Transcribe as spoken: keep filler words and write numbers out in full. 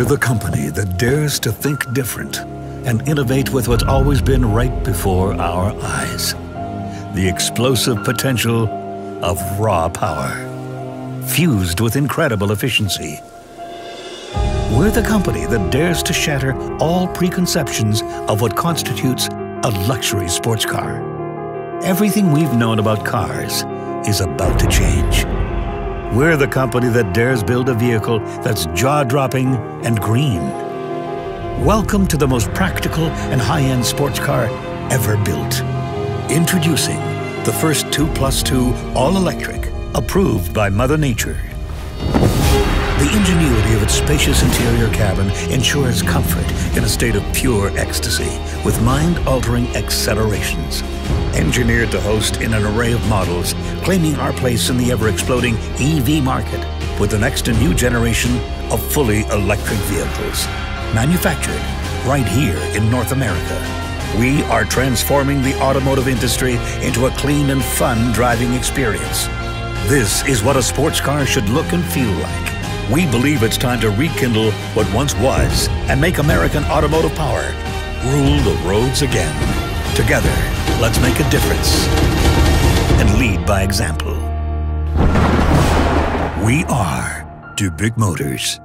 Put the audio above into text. We're the company that dares to think different and innovate with what's always been right before our eyes. The explosive potential of raw power, fused with incredible efficiency. We're the company that dares to shatter all preconceptions of what constitutes a luxury sports car. Everything we've known about cars is about to change. We're the company that dares build a vehicle that's jaw-dropping and green. Welcome to the most practical and high-end sports car ever built. Introducing the first two plus two all-electric, approved by Mother Nature. The ingenuity of its spacious interior cabin ensures comfort in a state of pure ecstasy with mind-altering accelerations. Engineered to host in an array of models, claiming our place in the ever-exploding E V market with the next and new generation of fully electric vehicles. Manufactured right here in North America, we are transforming the automotive industry into a clean and fun driving experience. This is what a sports car should look and feel like. We believe it's time to rekindle what once was and make American automotive power rule the roads again. Together, let's make a difference and lead by example. We are Dubuc Motors.